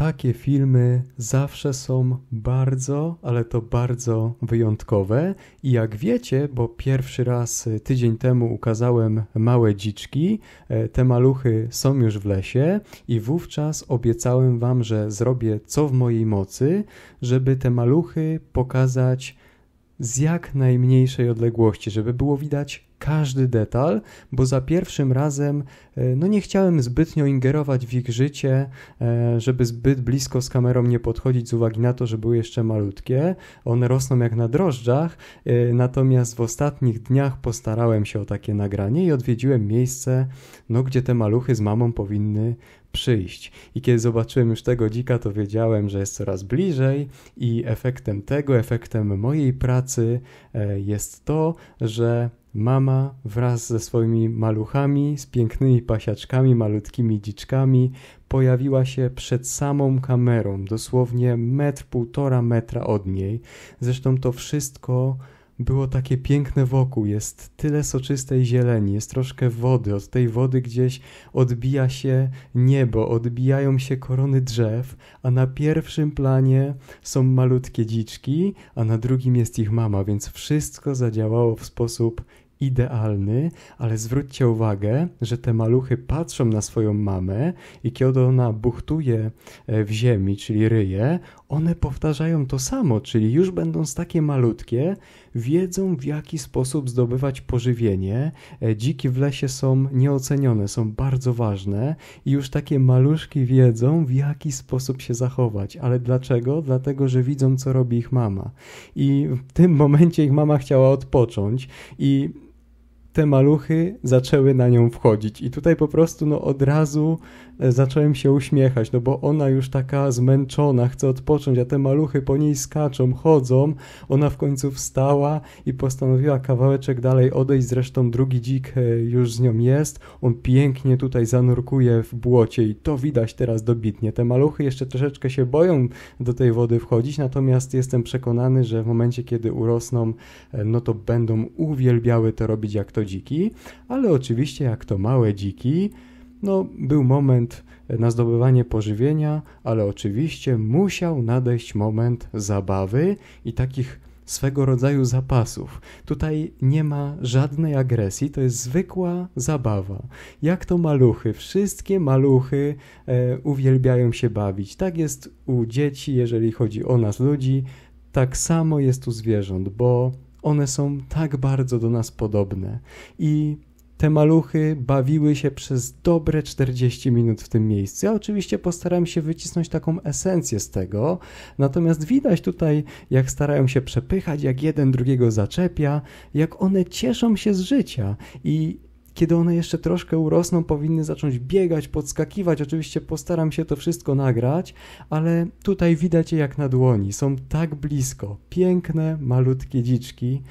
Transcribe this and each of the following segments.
takie filmy zawsze są bardzo, ale to bardzo wyjątkowe i jak wiecie, bo pierwszy raz tydzień temu ukazałem Małe Dziczki, te maluchy są już w lesie i wówczas obiecałem wam, że zrobię co w mojej mocy, żeby te maluchy pokazać z jak najmniejszej odległości, żeby było widać każdy detal, bo za pierwszym razem nie chciałem zbytnio ingerować w ich życie, żeby zbyt blisko z kamerą nie podchodzić z uwagi na to, że były jeszcze malutkie. One rosną jak na drożdżach, natomiast w ostatnich dniach postarałem się o takie nagranie i odwiedziłem miejsce, gdzie te maluchy z mamą powinny przyjść. I kiedy zobaczyłem już tego dzika, to wiedziałem, że jest coraz bliżej i efektem mojej pracy jest to, że mama wraz ze swoimi maluchami, z pięknymi pasiaczkami, malutkimi dziczkami pojawiła się przed samą kamerą, dosłownie 1,5 metra od niej. Zresztą to wszystko było takie piękne wokół, jest tyle soczystej zieleni, jest troszkę wody, od tej wody gdzieś odbija się niebo, odbijają się korony drzew, a na pierwszym planie są malutkie dziczki, a na drugim jest ich mama, więc wszystko zadziałało w sposób idealny, ale zwróćcie uwagę, że te maluchy patrzą na swoją mamę i kiedy ona buchtuje w ziemi, czyli ryje, one powtarzają to samo, czyli już będąc takie malutkie, wiedzą w jaki sposób zdobywać pożywienie. Dziki w lesie są nieocenione, są bardzo ważne i już takie maluszki wiedzą w jaki sposób się zachować. Ale dlaczego? Dlatego, że widzą co robi ich mama. I w tym momencie ich mama chciała odpocząć i te maluchy zaczęły na nią wchodzić i tutaj po prostu od razu zacząłem się uśmiechać, bo ona już taka zmęczona, chce odpocząć, a te maluchy po niej skaczą, chodzą, ona w końcu wstała i postanowiła kawałeczek dalej odejść, zresztą drugi dzik już z nią jest, on pięknie tutaj zanurkuje w błocie i to widać teraz dobitnie, te maluchy jeszcze troszeczkę się boją do tej wody wchodzić, natomiast jestem przekonany, że w momencie kiedy urosną, to będą uwielbiały to robić jak to dziki, ale oczywiście jak to małe dziki, był moment na zdobywanie pożywienia, ale oczywiście musiał nadejść moment zabawy i takich swego rodzaju zapasów. Tutaj nie ma żadnej agresji, to jest zwykła zabawa. Jak to maluchy, wszystkie maluchy uwielbiają się bawić. Tak jest u dzieci, jeżeli chodzi o nas ludzi, tak samo jest u zwierząt, bo one są tak bardzo do nas podobne i te maluchy bawiły się przez dobre 40 minut w tym miejscu. Ja oczywiście postaram się wycisnąć taką esencję z tego, natomiast widać tutaj, jak starają się przepychać, jak jeden drugiego zaczepia, jak one cieszą się z życia i kiedy one jeszcze troszkę urosną, powinny zacząć biegać, podskakiwać. Oczywiście postaram się to wszystko nagrać, ale tutaj widać je jak na dłoni. Są tak blisko. Piękne, malutkie dziczki.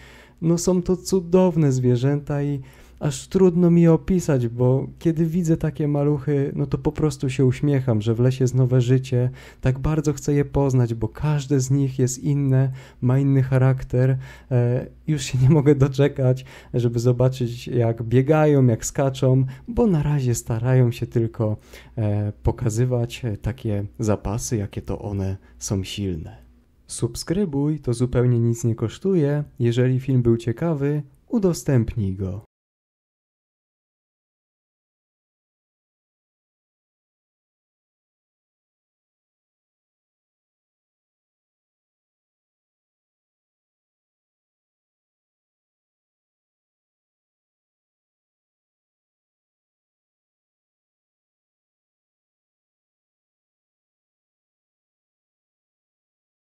Są to cudowne zwierzęta i aż trudno mi opisać, bo kiedy widzę takie maluchy, to po prostu się uśmiecham, że w lesie jest nowe życie. Tak bardzo chcę je poznać, bo każde z nich jest inne, ma inny charakter. Już się nie mogę doczekać, żeby zobaczyć jak biegają, jak skaczą, bo na razie starają się tylko pokazywać takie zapasy, jakie to one są silne. Subskrybuj, to zupełnie nic nie kosztuje. Jeżeli film był ciekawy, udostępnij go.